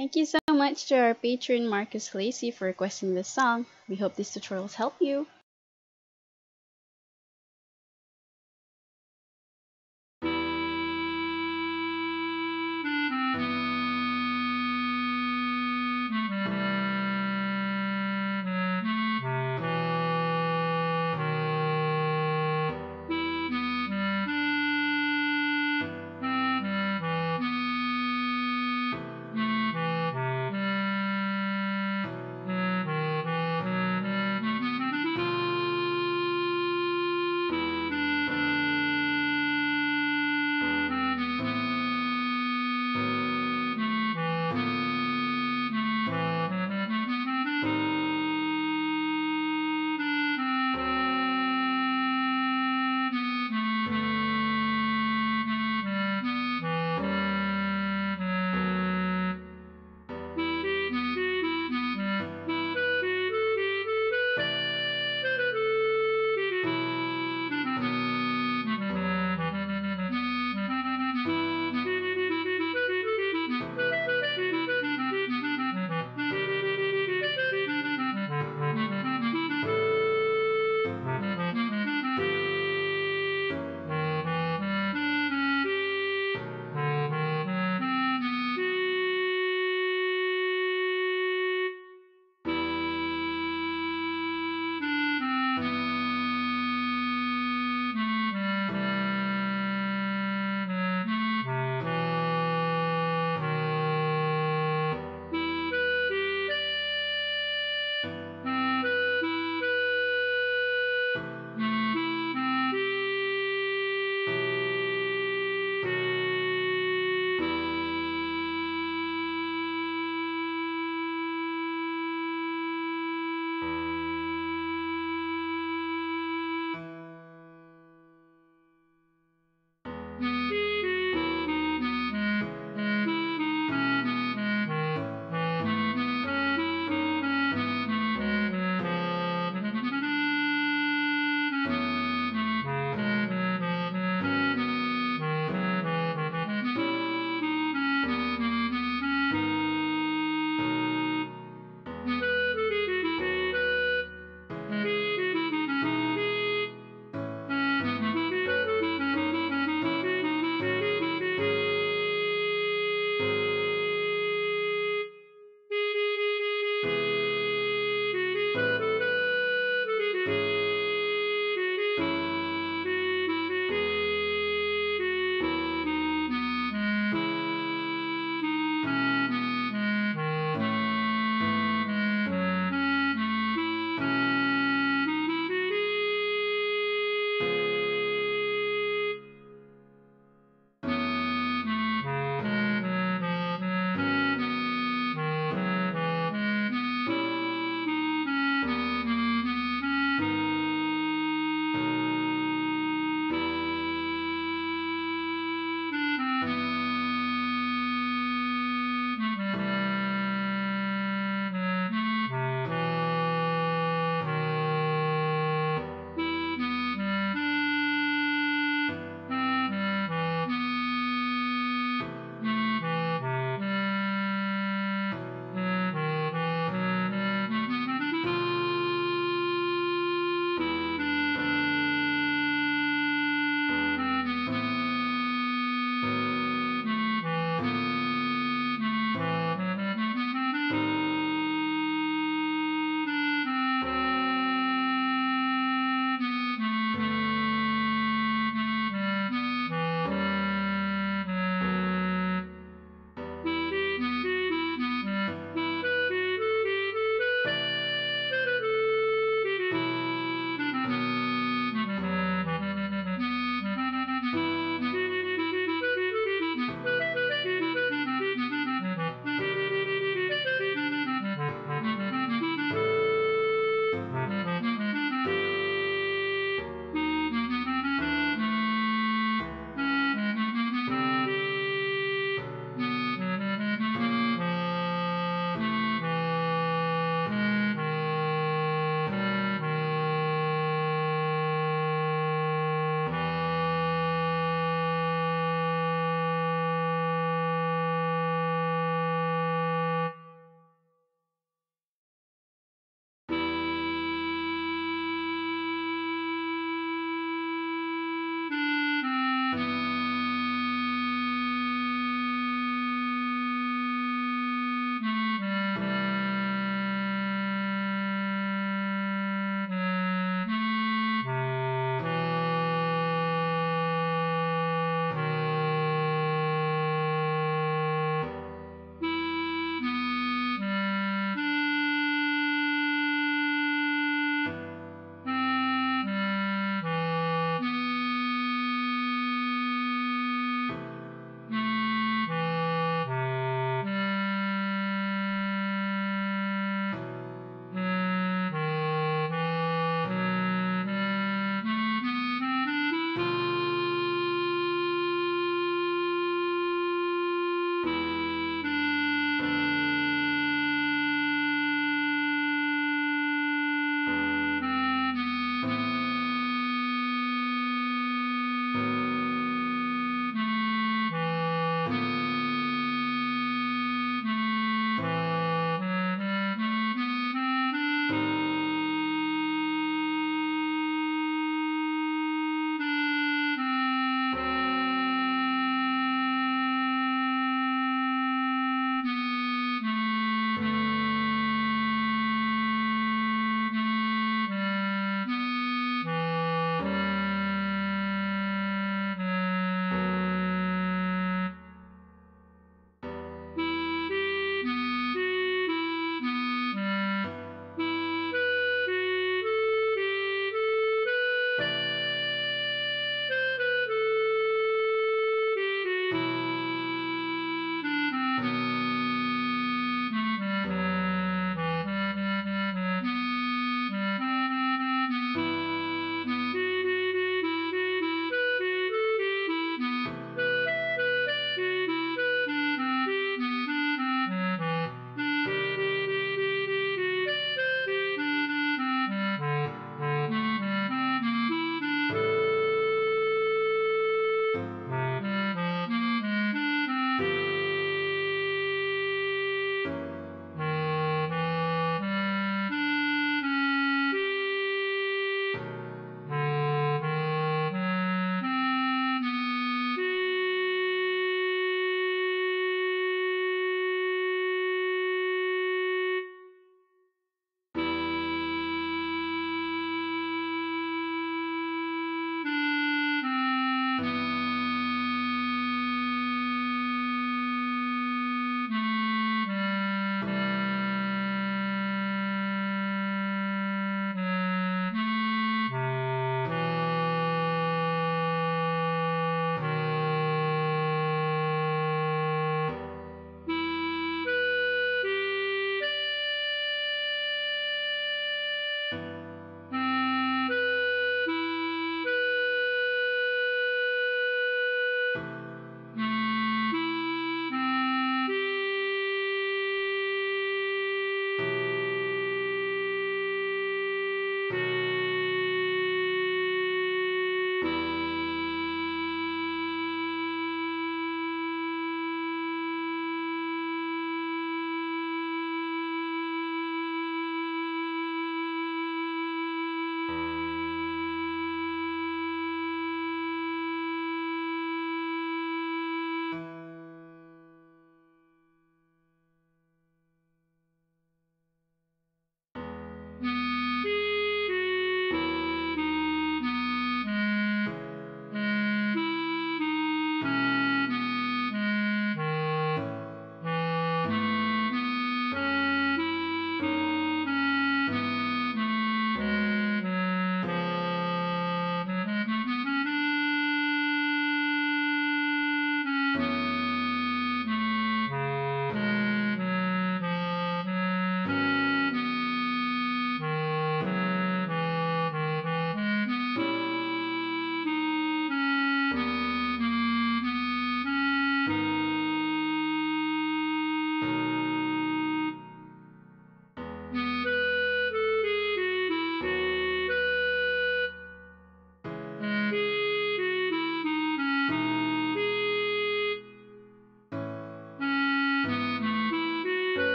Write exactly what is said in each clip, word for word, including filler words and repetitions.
Thank you so much to our patron Marcus Lacy for requesting this song. We hope these tutorials help you.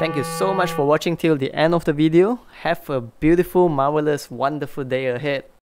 Thank you so much for watching till the end of the video. Have a beautiful, marvelous, wonderful day ahead.